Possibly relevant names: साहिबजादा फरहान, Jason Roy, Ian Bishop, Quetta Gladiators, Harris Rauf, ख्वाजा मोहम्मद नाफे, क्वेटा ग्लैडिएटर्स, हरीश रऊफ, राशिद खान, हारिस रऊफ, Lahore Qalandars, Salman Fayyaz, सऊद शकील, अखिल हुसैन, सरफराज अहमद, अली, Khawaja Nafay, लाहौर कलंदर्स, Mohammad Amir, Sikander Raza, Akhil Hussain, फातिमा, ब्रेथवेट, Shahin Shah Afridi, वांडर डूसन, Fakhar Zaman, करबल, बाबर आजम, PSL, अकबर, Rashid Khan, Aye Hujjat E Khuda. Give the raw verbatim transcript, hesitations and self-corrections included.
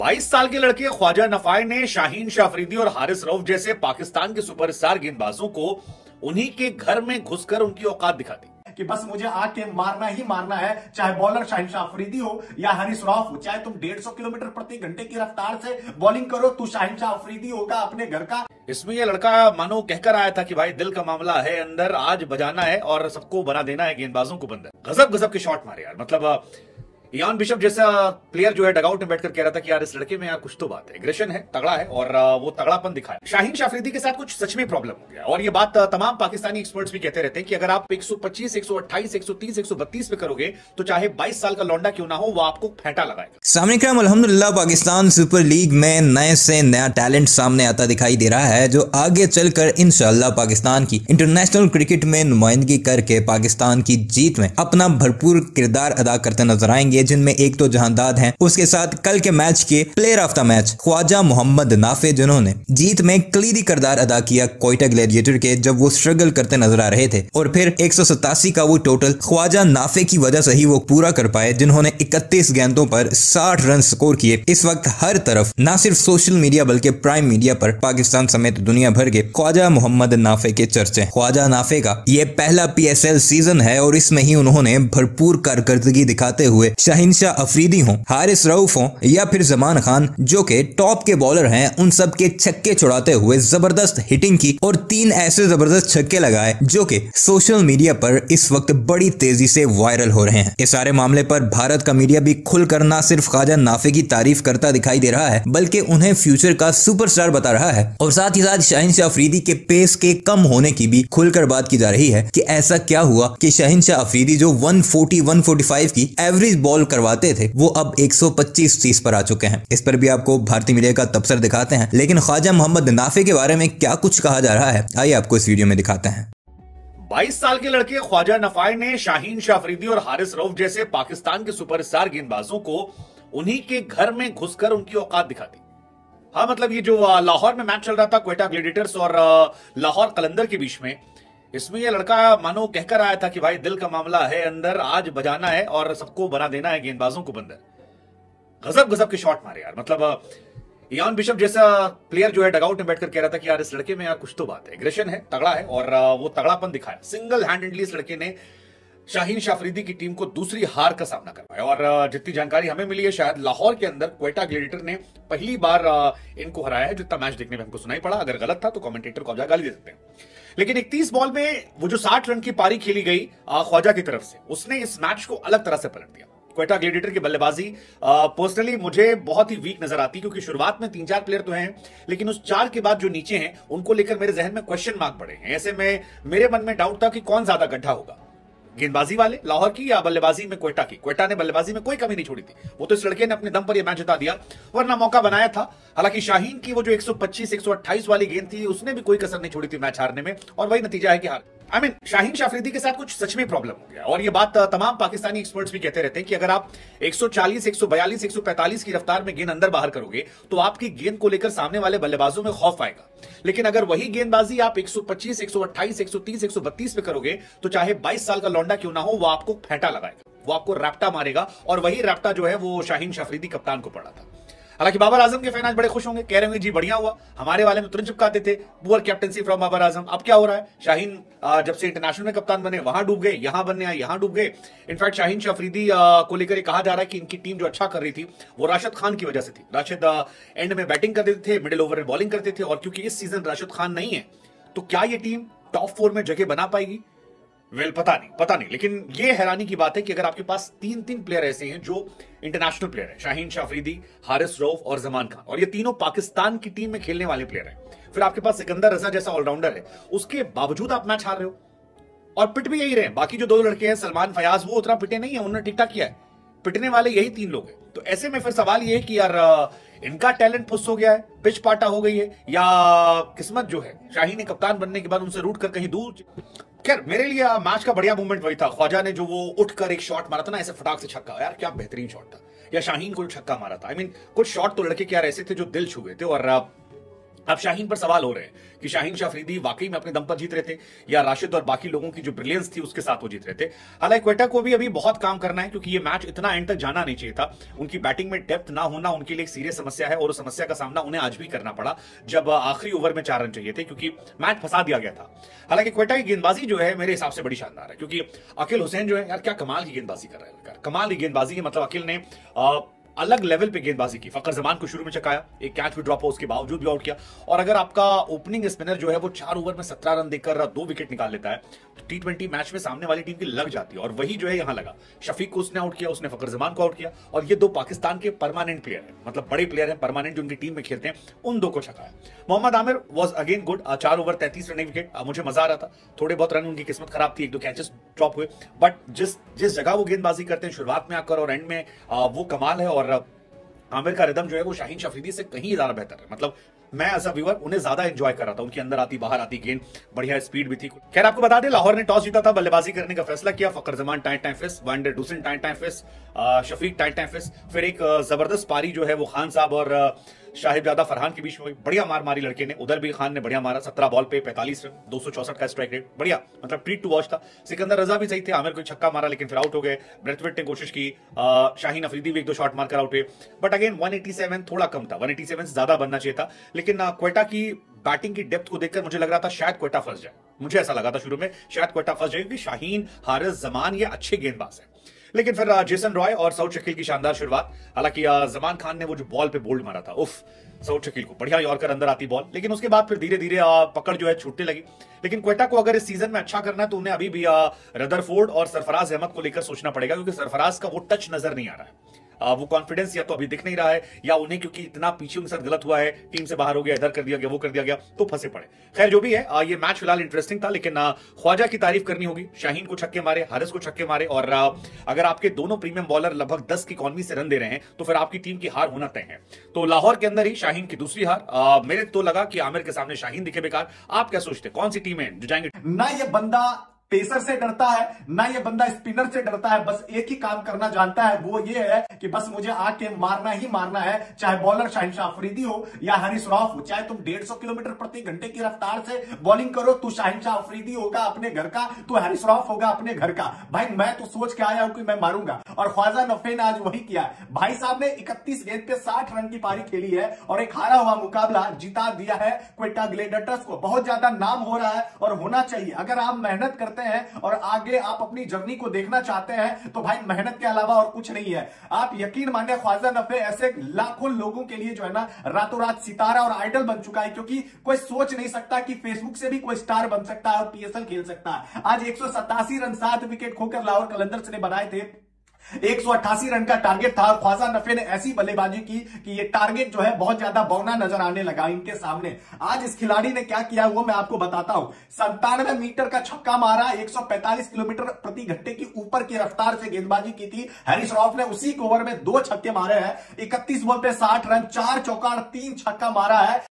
बाईस साल के लड़के ख्वाजा नफाई ने शाहीन शाह अफरीदी और हारिस रऊफ जैसे पाकिस्तान के सुपरस्टार गेंदबाजों को उन्हीं के घर में घुसकर उनकी औकात दिखा दी कि बस मुझे आके मारना ही मारना है, चाहे बॉलर शाहिन शाह अफरीदी हो या हारिस रऊफ हो, चाहे तुम एक सौ पचास किलोमीटर प्रति घंटे की रफ्तार से बॉलिंग करो, तू शाहिन शाह अफरीदी होगा अपने घर का। इसमें ये लड़का मानो कहकर आया था कि भाई दिल का मामला है अंदर, आज बजाना है और सबको बना देना है, गेंदबाजों को बंदर। गजब गजब के शॉट मारे यार, मतलब इयान बिशप जैसा प्लेयर जो है डगआउट में बैठकर कह रहा था कि यार इस लड़के में यार कुछ तो बात है, एग्रेशन है, तगड़ा है और वो तगड़ापन दिखाया। शाहीन शाह अफरीदी के साथ कुछ सच में प्रॉब्लम हो गया और ये बात तमाम पाकिस्तानी एक्सपर्ट्स भी कहते रहते हैं कि अगर आप एक सौ पच्चीस, एक सौ अट्ठाईस, एक सौ तीस, एक सौ बत्तीस पे करोगे तो चाहे बाईस साल का लौंडा क्यों ना हो वो आपको फेंटा लगाएगा। सामने क्रम अल्हम्दुलिल्लाह पाकिस्तान सुपर लीग में नए से नया टैलेंट सामने आता दिखाई दे रहा है जो आगे चलकर इंशाल्लाह पाकिस्तान की इंटरनेशनल क्रिकेट में नुमाइंदगी करके पाकिस्तान की जीत में अपना भरपूर किरदार अदा करते नजर आएंगे, जिनमें एक तो जहांदाद हैं, उसके साथ कल के मैच के player of the match ख्वाजा मोहम्मद नाफे जिन्होंने जीत में क्लीदी किरदार अदा किया क्वेटा ग्लैडिएटर के जब वो स्ट्रगल करते नजर आ रहे थे, और फिर एक सौ सतासी का वो टोटल ख्वाजा नाफे की वजह से ही वो पूरा कर पाए जिन्होंने इकतीस गेंदों पर साठ रन स्कोर किए। इस वक्त हर तरफ न सिर्फ सोशल मीडिया बल्कि प्राइम मीडिया पर पाकिस्तान समेत दुनिया भर के ख्वाजा मोहम्मद नाफे के चर्चे। ख्वाजा नाफे का ये पहला पी एस एल सीजन है और इसमें ही उन्होंने भरपूर कारकर्दगी दिखाते हुए शाहीन शाह अफरीदी हों, हारिस रऊफ हों या फिर जमान खान जो के टॉप के बॉलर हैं, उन सब के छक्के छुड़ाते हुए जबरदस्त हिटिंग की और तीन ऐसे जबरदस्त छक्के लगाए जो के सोशल मीडिया पर इस वक्त बड़ी तेजी से वायरल हो रहे हैं। इस सारे मामले पर भारत का मीडिया भी खुलकर न सिर्फ ख्वाजा नाफे की तारीफ करता दिखाई दे रहा है बल्कि उन्हें फ्यूचर का सुपरस्टार बता रहा है और साथ ही साथ शाहीन शाह अफरीदी के पेस के कम होने की भी खुलकर बात की जा रही है कि ऐसा क्या हुआ कि शाहीन शाह अफरीदी जो एक सौ चालीस, एक सौ पैंतालीस की एवरेज बॉल करवाते थे वो अब एक सौ पच्चीस तीस पर आ चुके हैं। इस पर भी आपको भारतीय मीडिया का तबसर दिखाते हैं, लेकिन ख्वाजा मोहम्मद नाफे के बारे में क्या कुछ कहा जा रहा है आइए आपको इस वीडियो में दिखाते हैं। बाईस साल के लड़के ख्वाजा नफाई ने शाहीन शाह अफरीदी और हारिस रऊफ जैसे पाकिस्तान के सुपरस्टार गेंदबाजों को उन्हीं के घर में घुसकर उनकी औकात दिखा दी। हाँ, मतलब ये जो लाहौर में मैच चल रहा था क्वेटा ग्लेडिएटर्स और लाहौर कलंदर के बीच में, इसमें ये लड़का मानो कहकर आया था कि भाई दिल का मामला है अंदर, आज बजाना है और सबको बना देना है, गेंदबाजों को बंदर। गजब गजब के शॉट मारे यार, मतलब इयान बिशप जैसा प्लेयर जो है डगआउट में बैठकर कह रहा था कि यार इस लड़के में यार कुछ तो बात है, एग्रेशन है, तगड़ा है और वो तगड़ापन दिखाया। सिंगल हैंडेडली इस लड़के ने शाहीन शाह अफरीदी की टीम को दूसरी हार का सामना करवाया और जितनी जानकारी हमें मिली है शायद लाहौर के अंदर क्वेटा ग्लेडिएटर ने पहली बार इनको हराया है, जितना मैच देखने में हमको सुनाई पड़ा। अगर गलत था तो कमेंटेटर को गाली दे सकते हैं, लेकिन इकतीस बॉल में वो जो साठ रन की पारी खेली गई ख्वाजा की तरफ से, उसने इस मैच को अलग तरह से पलट दिया। क्वेटा ग्लेडिएटर की बल्लेबाजी पर्सनली मुझे बहुत ही वीक नजर आती, क्योंकि शुरुआत में तीन चार प्लेयर तो हैं लेकिन उस चार के बाद जो नीचे हैं उनको लेकर मेरे जहन में क्वेश्चन मार्क पड़े हैं। ऐसे में मेरे मन में डाउट था कि कौन ज्यादा गड्ढा होगा, गेंदबाजी वाले लाहौर की या बल्लेबाजी में क्वेटा की। क्वेटा ने बल्लेबाजी में कोई कमी नहीं छोड़ी थी, वो तो इस लड़के ने अपने दम पर यह मैच जिता दिया, वरना मौका बनाया था। हालांकि शाहीन की वो जो एक सौ पच्चीस, एक सौ अट्ठाईस वाली गेंद थी उसने भी कोई कसर नहीं छोड़ी थी मैच हारने में और वही नतीजा है कि हार। I I mean mean, Shaheen Shah Afridi के साथ कुछ सच में प्रॉब्लम हो गया और ये बात तमाम पाकिस्तानी एक्सपर्ट्स भी कहते रहते हैं कि अगर आप एक सौ चालीस, एक सौ बयालीस, एक सौ पैंतालीस की रफ्तार में गेंद अंदर बाहर करोगे तो आपकी गेंद को लेकर सामने वाले बल्लेबाजों में खौफ आएगा, लेकिन अगर वही गेंदबाजी आप एक सौ पच्चीस, एक सौ अट्ठाईस, एक सौ तीस, एक सौ बत्तीस पे करोगे तो चाहे बाईस साल का लौंडा क्यों ना हो वो आपको फेंटा लगाएगा, वो आपको रैप्टा मारेगा और वही रैप्टा जो है वो शाहीन शाह अफरीदी कप्तान को पड़ा था। हालांकि बाबर आजम के फैन आज बड़े खुश होंगे, कह रहे होंगे जी बढ़िया हुआ, हमारे वाले में तुरंत चिपकाते थे poor captaincy from बाबर आजम। अब क्या हो रहा है, शाहीन जब से इंटरनेशनल में कप्तान बने वहां डूब गए, यहां बनने आए यहां डूब गए। इनफैक्ट शाहीन शाह अफरीदी को लेकर कहा जा रहा है कि इनकी टीम जो अच्छा कर रही थी वो राशिद खान की वजह से थी। राशिद एंड में बैटिंग करते थे, मिडिल ओवर में बॉलिंग करते थे और क्योंकि इस सीजन राशिद खान नहीं है तो क्या ये टीम टॉप फोर में जगह बना पाएगी? वेल well, पता नहीं पता नहीं लेकिन ये हैरानी की बात है कि अगर आपके पास तीन तीन प्लेयर ऐसे हैं जो इंटरनेशनल प्लेयर हैं, शाहीन शाह अफरीदी, हारिस रऊफ और जमान खान, और ये तीनों पाकिस्तान की टीम में खेलने वाले प्लेयर हैं, फिर आपके पास सिकंदर रजा जैसा ऑलराउंडर है, उसके बावजूद आप मैच हार रहे हो और पिट भी यही रहे। बाकी जो दो लड़के हैं सलमान फयाज वो उतना पिटे नहीं है, उन्होंने ठीक ठाक किया है, पिटने वाले यही तीन लोग हैं। तो ऐसे में फिर सवाल ये है कि यार इनका टैलेंट फुस हो गया है, पिच पाटा हो गई है या किस्मत जो है शाहीन ने कप्तान बनने के बाद उनसे रूट कर कहीं दूर। खैर मेरे लिए मैच का बढ़िया मूवमेंट वही था, ख्वाजा ने जो वो उठकर एक शॉट मारा था ना ऐसे फटाक से छक्का, यार क्या बेहतरीन शॉट था, या शाहीन को छक्का मारा था। आई I मीन mean, कुछ शॉट तो लड़के क्या ऐसे थे जो दिल छू गए थे और अब शाहीन पर सवाल हो रहे हैं कि शाहीन शाह अफरीदी वाकई में अपने दम पर जीत रहे थे या राशिद और बाकी लोगों की जो ब्रिलियंस थी उसके साथ वो जीत रहे थे। हालांकि क्वेटा को भी अभी बहुत काम करना है क्योंकि ये मैच इतना एंड तक जाना नहीं चाहिए था। उनकी बैटिंग में डेप्थ ना होना उनके लिए एक सीरियस समस्या है और उस समस्या का सामना उन्हें आज भी करना पड़ा जब आखिरी ओवर में चार रन चाहिए थे क्योंकि मैच फंसा दिया गया था। हालांकि क्वेटा की गेंदबाजी जो है मेरे हिसाब से बड़ी शानदार है क्योंकि अखिल हुसैन जो है यार क्या कमाल की गेंदबाजी कर रहा है, कमाल की गेंदबाजी है। मतलब अखिल ने अलग लेवल पे गेंदबाजी की, फखर जमान को शुरू में चकाया, एक कैच भी ड्रॉप हो उसके बावजूद भी आउट किया और अगर आपका ओपनिंग स्पिनर जो है वो चार ओवर में सत्रह रन देकर दो विकेट निकाल लेता है तो टी ट्वेंटी मैच में सामने वाली टीम की लग जाती है और वही जो है यहाँ लगा। शफीक को उसने आउट किया, उसने फखर जमान को आउट किया और ये दो पाकिस्तान के परमानेंट प्लेयर है, मतलब बड़े प्लेयर है परमानेंट जो उनकी टीम में खेलते हैं, उन दो को छकाया। Mohammad Amir was again good, चार ओवर तैंतीस रन विकेट, मुझे मजा आ रहा था। थोड़े बहुत रन उनकी किस्मत खराब थी, एक दो कैचेस ड्रॉप हुए, बट जिस जिस जगह वो गेंदबाजी करते हैं शुरुआत में आकर और एंड में वो कमाल है। और आमिर का रिदम जो है वो शाहीन शाह अफरीदी से कहीं ज्यादा बेहतर है, मतलब मैं एज अ व्यूअर उन्हें ज्यादा एंजॉय कर रहा था। उनकी अंदर आती बाहर आती गेंद, बढ़िया स्पीड भी थी। खैर आपको बता दें लाहौर ने टॉस जीता था, बल्लेबाजी करने का फैसला किया। फखर जमान टाइट टाइम फिस, वांडर डूसन टाइट टाइम फिस, शफीक टाइट टाइम फिस, फिर एक जबरदस्त पारी जो है वो खान साहब और साहिबजादा फरहान के बीच में, बढ़िया मार मारी लड़के ने, उधर भी खान ने बढ़िया मारा। सत्रह बॉल पे पैंतालीस रन, दो सौ चौसठ का स्ट्राइक रेट, बढ़िया, मतलब ट्रीट टू वॉच था। सिकंदर रजा भी सही थे, आमिर को छक्का मारा लेकिन फिर आउट हो गए, ब्रेथवेट ने कोशिश की, शाहीन अफरीदी भी एक दो शॉट मारकर आउट हुए, but again one eighty seven थोड़ा कम था, वन एटी सेवन से ज्यादा बनना चाहिए था। लेकिन क्वेटा की बैटिंग की डेप्थ को देखकर मुझे लग रहा था शायद क्वेटा फंस जाए, मुझे ऐसा लगा था शुरू में शायद क्वेटा फंस जाए क्योंकि शाहीन, हारिस, जमान ये अच्छे गेंदबाज हैं। लेकिन फिर जेसन रॉय और सऊद शकील की शानदार शुरुआत, हालांकि जमान खान ने वो जो बॉल पे बोल्ड मारा था, उफ, सऊद शकील को बढ़िया यॉर्कर अंदर आती बॉल, लेकिन उसके बाद फिर धीरे धीरे पकड़ जो है छूटने लगी। लेकिन क्वेटा को अगर इस सीजन में अच्छा करना है तो उन्हें अभी भी रदरफोर्ड और सरफराज अहमद को लेकर सोचना पड़ेगा क्योंकि सरफराज का वो टच नजर नहीं आ रहा है, आ, वो कॉन्फिडेंस या तो अभी दिख नहीं रहा है या उन्हें क्योंकि इतना पीछे उनके साथ गलत हुआ है, टीम से बाहर हो गया, इधर कर दिया गया, वो कर दिया गया, तो फंसे पड़े। खैर जो भी है आ, ये मैच फिलहाल इंटरेस्टिंग था लेकिन आ, ख्वाजा की तारीफ करनी होगी। शाहीन को छक्के मारे, हारिस को छक्के मारे और आ, अगर आपके दोनों प्रीमियम बॉलर लगभग दस की इकॉनमी से रन दे रहे हैं तो फिर आपकी टीम की हार होना तय है। तो लाहौर के अंदर ही शाहीन की दूसरी हार। आ, मेरे तो लगा कि आमिर के सामने शाहीन दिखे बेकार। आप क्या सोचते, कौन सी टीम है जो जाएंगे? ना ये बंदा पेसर से डरता है, ना ये बंदा स्पिनर से डरता है, बस एक ही काम करना जानता है, वो ये है कि बस मुझे आके मारना ही मारना है, चाहे बॉलर शाहीन शाह अफरीदी हो या हरीश रऊफ हो, चाहे तुम डेढ़ सौ किलोमीटर प्रति घंटे की रफ्तार से बॉलिंग करो, तू शाहीन शाह अफरीदी होगा अपने घर का, तू हरीश रऊफ होगा अपने घर का, भाई मैं तो सोच के आया हूं कि मैं मारूंगा। और ख्वाजा नफे ने आज वही किया। भाई साहब ने इकतीस गेंद पे साठ रन की पारी खेली है और एक हारा हुआ मुकाबला जिता दिया है क्वेटा ग्लेडिएटर्स को। बहुत ज्यादा नाम हो रहा है और होना चाहिए, अगर आप मेहनत करते हैं और आगे आप अपनी जर्नी को देखना चाहते हैं तो भाई मेहनत के अलावा और कुछ नहीं है। आप यकीन माने ख्वाजा नफे ऐसे लाखों लोगों के लिए जो है ना रातों रात सितारा और आइडल बन चुका है, क्योंकि कोई सोच नहीं सकता कि फेसबुक से भी कोई स्टार बन सकता है और पीएसएल खेल सकता है। आज एक सौ सतासी रन सात विकेट खोकर लाहौर कलंदर्स ने बनाए थे, एक सौ अट्ठासी रन का टारगेट था और ख्वाजा नफे ने ऐसी बल्लेबाजी की कि ये टारगेट जो है बहुत ज्यादा बौना नजर आने लगा इनके सामने। आज इस खिलाड़ी ने क्या किया वो मैं आपको बताता हूं। संतानवे मीटर का छक्का मारा, एक सौ पैंतालीस किलोमीटर प्रति घंटे की ऊपर की रफ्तार से गेंदबाजी की थी। हैरिस रऊफ ने उसी ओवर में दो छक्के मारे हैं, इकतीस बॉल पे साठ रन, चार चौका, तीन छक्का मारा है।